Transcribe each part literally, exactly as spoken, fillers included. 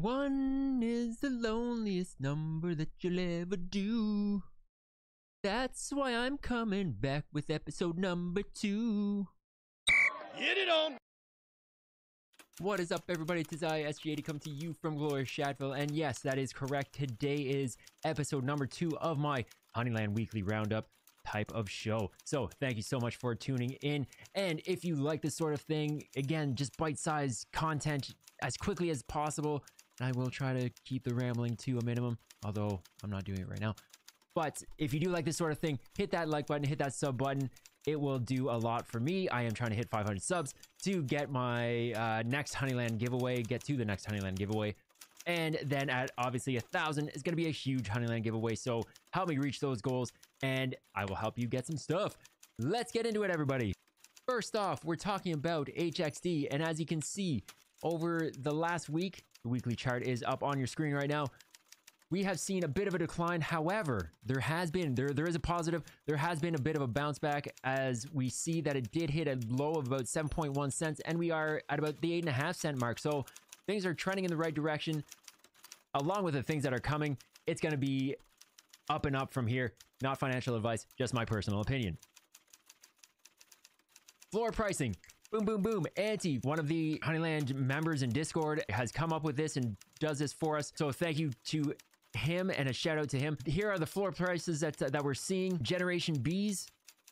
One is the loneliest number that you'll ever do. That's why I'm coming back with episode number two. Get it on! What is up, everybody? It is I, S G eighty, come to you from Glorious Shadville. And yes, that is correct. Today is episode number two of my Honeyland Weekly Roundup type of show. So thank you so much for tuning in. And if you like this sort of thing, again, just bite-sized content as quickly as possible. And I will try to keep the rambling to a minimum, although I'm not doing it right now. But if you do like this sort of thing, hit that like button, hit that sub button. It will do a lot for me. I am trying to hit five hundred subs to get my uh, next Honeyland giveaway, get to the next Honeyland giveaway. And then at obviously a thousand is going to be a huge Honeyland giveaway. So help me reach those goals and I will help you get some stuff. Let's get into it, everybody. First off, we're talking about H X D. And as you can see, over the last week, the weekly chart is up on your screen right now. We have seen a bit of a decline. However, there has been, there, there is a positive. There has been a bit of a bounce back as we see that it did hit a low of about seven point one cents and we are at about the eight and a half cent mark. So things are trending in the right direction. Along with the things that are coming, it's going to be up and up from here. Not financial advice, just my personal opinion. Floor pricing. Boom, boom, boom. Anti, one of the Honeyland members in Discord, has come up with this and does this for us. So thank you to him and a shout out to him. Here are the floor prices that that we're seeing. Generation B's,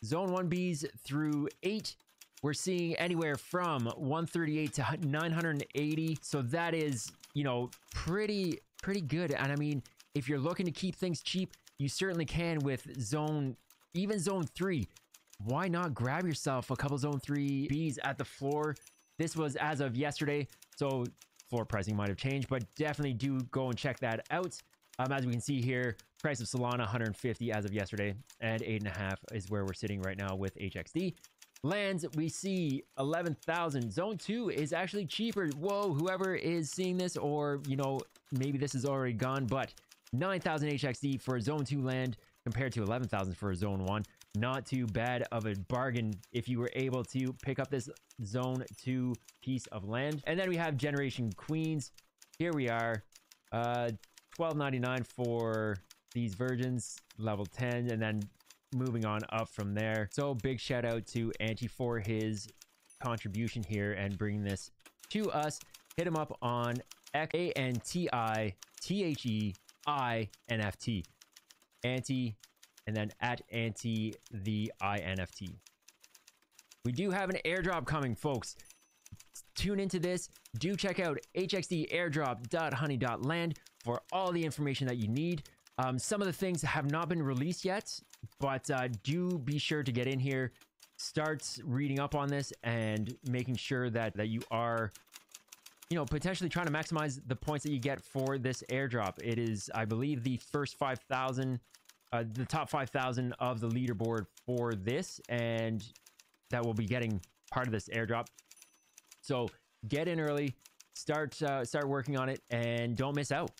zone one B's through eight, we're seeing anywhere from one thirty-eight to nine hundred eighty. So that is, you know, pretty pretty good. And I mean, if you're looking to keep things cheap, you certainly can with zone, even zone three. Why not grab yourself a couple zone three B's at the floor? This was as of yesterday, so floor pricing might have changed, but definitely do go and check that out. Um, as we can see here, price of Solana one hundred fifty as of yesterday, and eight and a half is where we're sitting right now with H X D. Lands, we see eleven thousand. Zone two is actually cheaper. Whoa, whoever is seeing this, or you know, maybe this is already gone, but nine thousand H X D for a zone two land compared to eleven thousand for a zone one. Not too bad of a bargain if you were able to pick up this zone two piece of land. And then we have Generation Queens. Here we are. Uh, twelve ninety-nine for these virgins level ten, and then moving on up from there. So big shout out to Anti for his contribution here and bringing this to us. Hit him up on A N T I T H E I N F T, Anti, and then at Anti the I N F T. We do have an airdrop coming, folks. Tune into this. Do check out H X D airdrop dot honey dot land for all the information that you need. Um, some of the things have not been released yet, but uh, do be sure to get in here, start reading up on this and making sure that, that you are, you know, potentially trying to maximize the points that you get for this airdrop. It is, I believe, the first five thousand, uh, the top five thousand of the leaderboard for this, and that will be getting part of this airdrop. So get in early, start, uh, start working on it and don't miss out.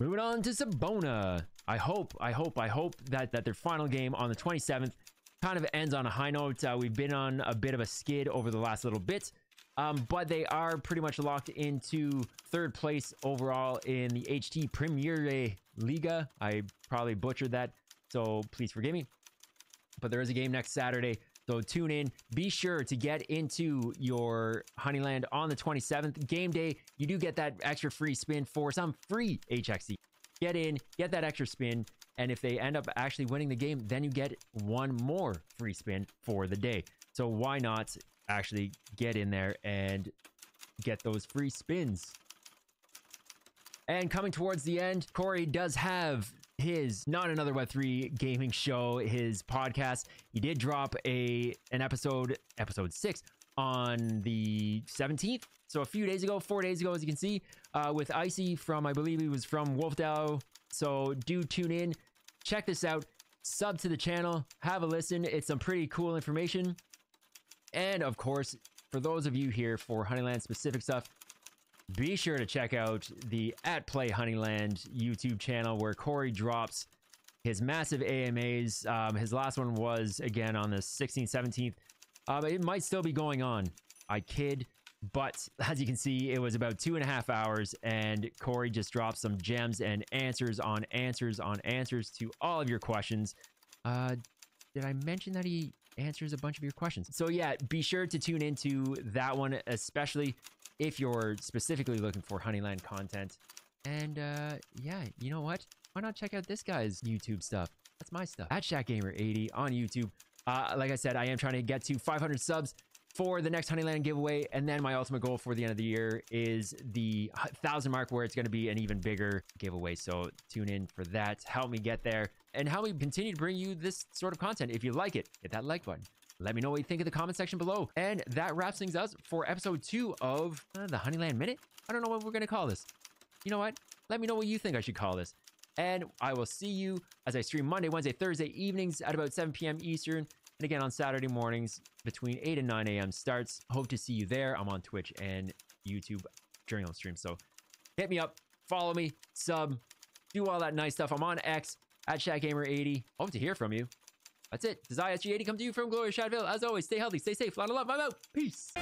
Moving on to Cibona. I hope, I hope, I hope that, that their final game on the twenty-seventh kind of ends on a high note. Uh, we've been on a bit of a skid over the last little bit, um, but they are pretty much locked into third place overall in the H T Premier Liga. I probably butchered that, so please forgive me. But there is a game next Saturday, so tune in. Be sure to get into your Honeyland on the twenty-seventh. Game day, you do get that extra free spin for some free H X D. Get in, get that extra spin, and if they end up actually winning the game, then you get one more free spin for the day. So why not actually get in there and get those free spins? And coming towards the end, Corey does have his Not Another Web three gaming show, his podcast. He did drop a an episode, episode six, on the seventeenth. So a few days ago, four days ago, as you can see, uh, with Icy from, I believe he was from WolfDAO. So do tune in, check this out, sub to the channel, have a listen. It's some pretty cool information. And of course, for those of you here for Honeyland specific stuff, be sure to check out the At Play Honeyland YouTube channel where Corey drops his massive A M As. Um, his last one was, again, on the sixteenth, seventeenth. Um, it might still be going on. I kid. But as you can see, it was about two and a half hours and Corey just dropped some gems and answers on answers on answers to all of your questions. Uh, did I mention that he answers a bunch of your questions? So yeah, be sure to tune into that one, especially if you're specifically looking for Honeyland content. And uh, yeah, you know what? Why not check out this guy's YouTube stuff? That's my stuff. At Shat Gamer eighty on YouTube. Uh, like I said, I am trying to get to five hundred subs for the next Honeyland giveaway. And then my ultimate goal for the end of the year is the one thousand mark, where it's going to be an even bigger giveaway. So tune in for that. Help me get there and help me continue to bring you this sort of content. If you like it, hit that like button. Let me know what you think in the comment section below. And that wraps things up for episode two of uh, the Honeyland Minute. I don't know what we're going to call this. You know what? Let me know what you think I should call this. And I will see you as I stream Monday, Wednesday, Thursday evenings at about seven p m Eastern. And again on Saturday mornings between eight and nine a m starts. Hope to see you there. I'm on Twitch and YouTube during those streams. So hit me up, follow me, sub, do all that nice stuff. I'm on X at Shat Gamer eighty. Hope to hear from you. That's it. This is I S G eighty come to you from Glorious Shadville. As always, stay healthy, stay safe, a lot of love. I'm out. Peace.